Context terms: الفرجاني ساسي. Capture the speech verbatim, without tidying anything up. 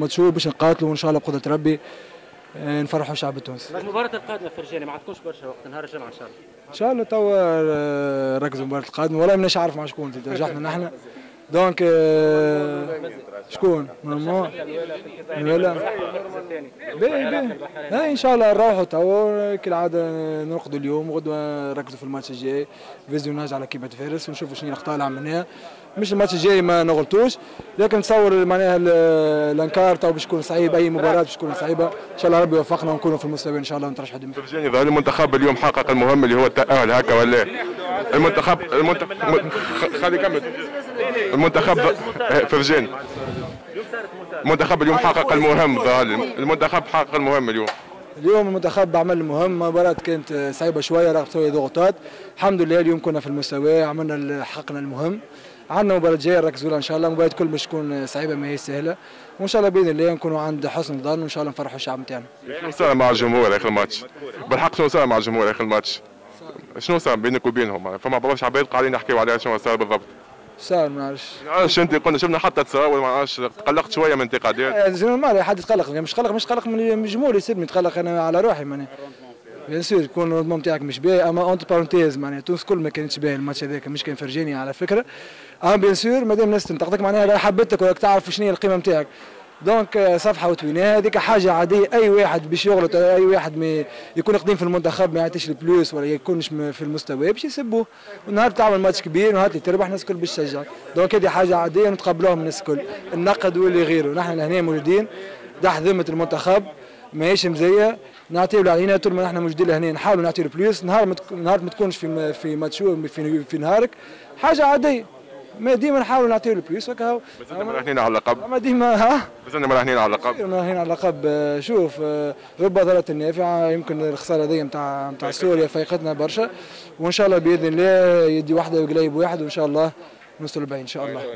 ماتشور باش نقاتلوا وان شاء الله بقدره ربي نفرحوا شعب تونس. المباراه القادمه فرجاني ما عندكمش برشا وقت، نهار الجمعه ان شاء الله. ان شاء الله توا ركزوا المباراه القادمه، والله مانيش عارف مع شكون رجعنا نحن دونك شكون ماما ولا باهي باهي هاي ان شاء الله نروحوا توا كالعاده نرقدوا اليوم وغدوه نركزوا في الماتش الجاي فيزيوناج على كيبه فارس ونشوفوا شنو الاخطاء اللي عملناها. مش الماتش الجاي ما نغلطوش، لكن نتصور معناها الانكار تو باش يكون صعيب، اي مباراه باش تكون صعيبه. ان شاء الله ربي يوفقنا ونكونوا في المستوى ان شاء الله ونترشحوا. الفرجاني ظهر المنتخب اليوم حقق المهم اللي هو التاهل هكا ولا المنتخب المنتخب خلي كمل المنتخب فرجاني المنتخب اليوم حقق المهم ظهر المنتخب حقق المهم اليوم اليوم المنتخب عمل المهم. مباراة كانت صعيبه شويه رغم شويه ضغوطات، الحمد لله اليوم كنا في المستوى عملنا حقنا المهم. عندنا مباراة جاية نركزوا لها ان شاء الله، مباراة كل باش تكون صعيبة ما هي سهلة، وان شاء الله باذن الله نكونوا عند حسن ظن وان شاء الله نفرحوا الشعب نتاعنا. شنو صار مع الجمهور اخر الماتش؟ بالحق شنو صار مع الجمهور اخر الماتش؟ شنو صار بينك وبينهم؟ فما برشا عباد قاعدين نحكيوا عليها شنو صار بالضبط؟ صار ما نعرفش ما نعرفش انت قلنا شفنا حتى تصاور ما نعرفش تقلقت شويه من انتقادات. نورمال حد يتقلق، مش قلق مش قلق من الجمهور يسيبني نتقلق انا على روحي معناها. بيان سور يكون الرودمون تاعك مش باهي، اما اونت بارونتيز معناها تونس كل ما كانتش باهي الماتش هذاك، مش كان فرجاني على فكره. اما بيان سور مادام الناس تنتقدك معناها راهي حبتك وراك تعرف شنو هي القيمه نتاعك. دونك صفحه وتويناها هذيك حاجه عاديه، اي واحد باش يغلط اي واحد ما يكون قديم في المنتخب ما يعطيش البلوس ولا يكونش في المستوى باش يسبوه. ونهار تعمل ماتش كبير ونهار اللي تربح الناس الكل باش تشجعك، دونك هذه حاجه عاديه نتقبلوهم الناس الكل، النقد واللي غيره. نحن هنا موجودين تحت ذمه المنتخب ماهيش مزيه، نعطيو اللي علينا طول ما نحن موجودين لهنا، نحاولوا نعطيو بلوس. نهار متك... نهار ما تكونش في في ماتشو في... في نهارك حاجه عاديه، ما ديما نحاولوا نعطيو بلوس هكا. مازلنا مراهنين على اللقب، ما ديما ها مازلنا مراهنين على اللقب مراهنين على اللقب. شوف رب ضرة نافعه، يمكن الخساره هذه نتاع نتاع سوريا فايقتنا برشا، وان شاء الله باذن الله يدي واحده وقلايب واحد وان شاء الله نوصلوا لبعيد ان شاء الله.